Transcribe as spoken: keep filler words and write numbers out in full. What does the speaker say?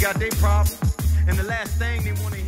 got their problems, and the last thing they want to